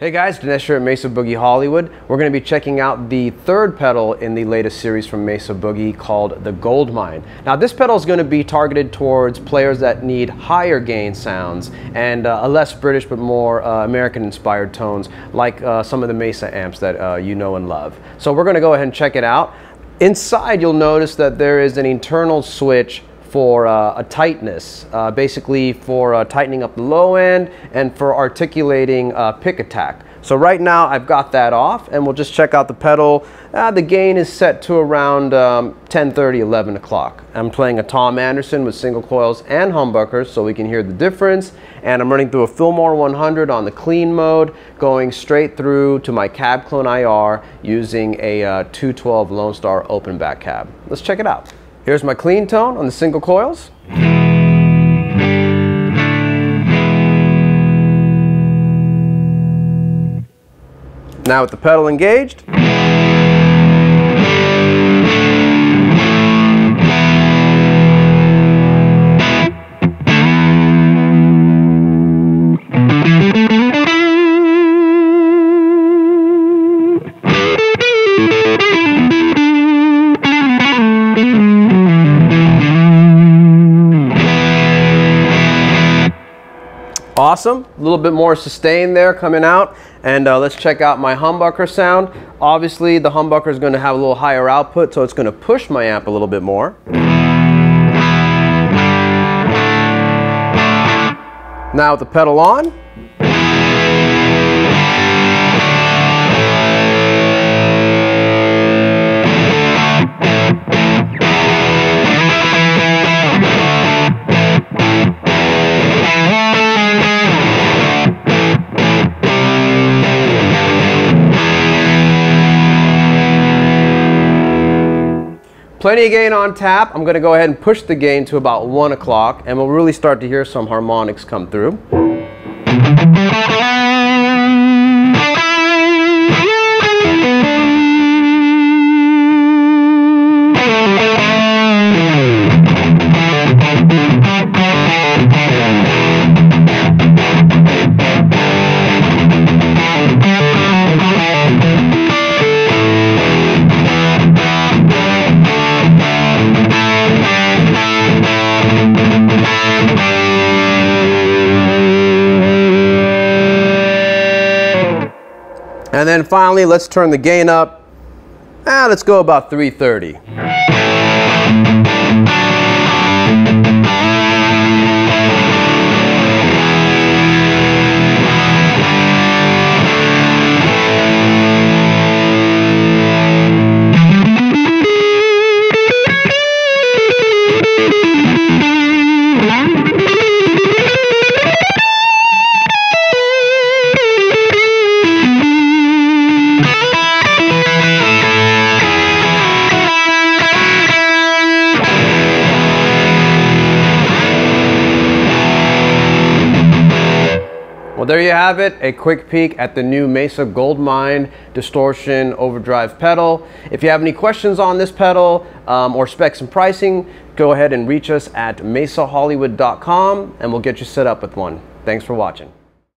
Hey guys, Dinesh here at Mesa Boogie Hollywood. We're going to be checking out the third pedal in the latest series from Mesa Boogie called the Gold Mine. Now this pedal is going to be targeted towards players that need higher gain sounds and a less British but more American inspired tones like some of the Mesa amps that you know and love. So we're going to go ahead and check it out. Inside you'll notice that there is an internal switch for a tightness, basically for tightening up the low end and for articulating pick attack. So right now I've got that off and we'll just check out the pedal. The gain is set to around 10:30, 11 o'clock. I'm playing a Tom Anderson with single coils and humbuckers so we can hear the difference. And I'm running through a Fillmore 100 on the clean mode, going straight through to my cab clone IR using a 212 Lone Star open back cab. Let's check it out. Here's my clean tone on the single coils. Now with the pedal engaged. Awesome, a little bit more sustain there coming out, and let's check out my humbucker sound. Obviously the humbucker is going to have a little higher output, so it's going to push my amp a little bit more. Now with the pedal on. Plenty of gain on tap. I'm going to go ahead and push the gain to about 1 o'clock and we'll really start to hear some harmonics come through. And then finally, let's turn the gain up. Let's go about 3:30. There you have it, a quick peek at the new Mesa Gold Mine distortion overdrive pedal. If you have any questions on this pedal or specs and pricing, go ahead and reach us at mesahollywood.com and we'll get you set up with one. Thanks for watching.